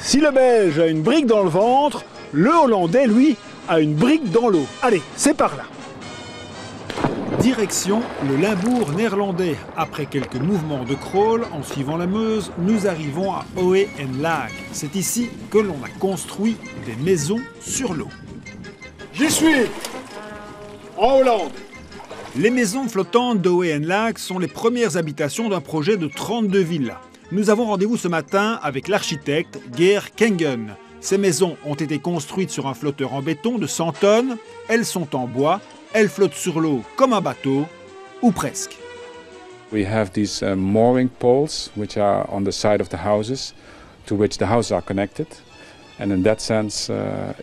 Si le Belge a une brique dans le ventre, le Hollandais, lui, a une brique dans l'eau. Allez, c'est par là. Direction le Limbourg néerlandais. Après quelques mouvements de crawl en suivant la Meuse, nous arrivons à Ohé en Laak. C'est ici que l'on a construit des maisons sur l'eau. J'y suis, en Hollande. Les maisons flottantes d'Ohé en Laak sont les premières habitations d'un projet de 32 villas. Nous avons rendez-vous ce matin avec l'architecte Ger Kengen. Ces maisons ont été construites sur un flotteur en béton de 100 tonnes. Elles sont en bois, elles flottent sur l'eau comme un bateau, ou presque. We have these mooring poles which are on the side of the houses to which the houses are connected. And in that sense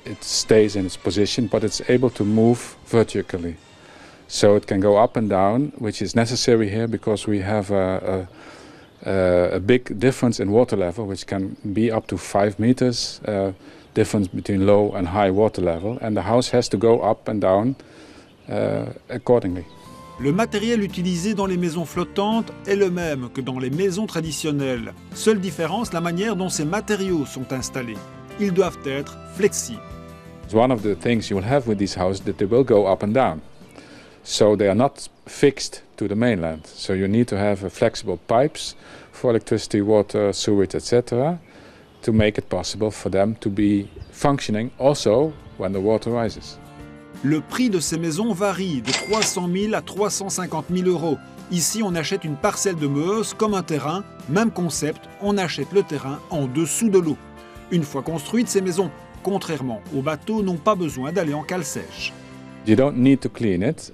it stays in its position but it's able to move vertically. So it can go up and down, which is necessary here because we have a big difference in water level, which can be up to 5 meters difference between low and high water level, and the house has to go up and down accordingly. Le matériel utilisé dans les maisons flottantes est le même que dans les maisons traditionnelles. Seule différence, la manière dont ces matériaux sont installés. Ils doivent être flexibles. One of the things you will have with these houses that they will go up and down. So they are not fixed to the mainland. So you need to have flexible pipes for electricity, water, sewage, etc. to make it possible for them to be functioning also when the water rises. Le prix de ces maisons varie de 300 000 à 350 000 euros. Ici, on achète une parcelle de Meuse comme un terrain. Même concept, on achète le terrain en dessous de l'eau. Une fois construites, ces maisons, contrairement aux bateaux, n'ont pas besoin d'aller en cale sèche. You don't need to clean it,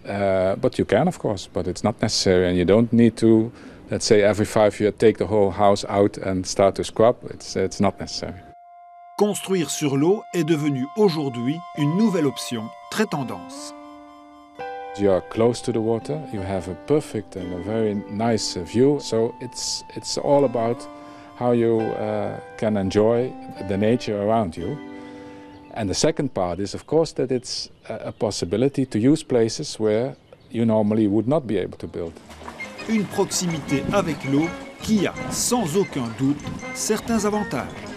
but you can, of course, but it's not necessary. And you don't need to, let's say, every 5 years take the whole house out and start to scrub. It's not necessary. Construire sur l'eau est devenu aujourd'hui une nouvelle option très tendance. You are close to the water. You have a perfect and a very nice view. So it's all about how you can enjoy the nature around you. And the second part is, of course, that it's a possibility to use places where you normally would not be able to build. Une proximité avec l'eau qui a, sans aucun doute, certains avantages.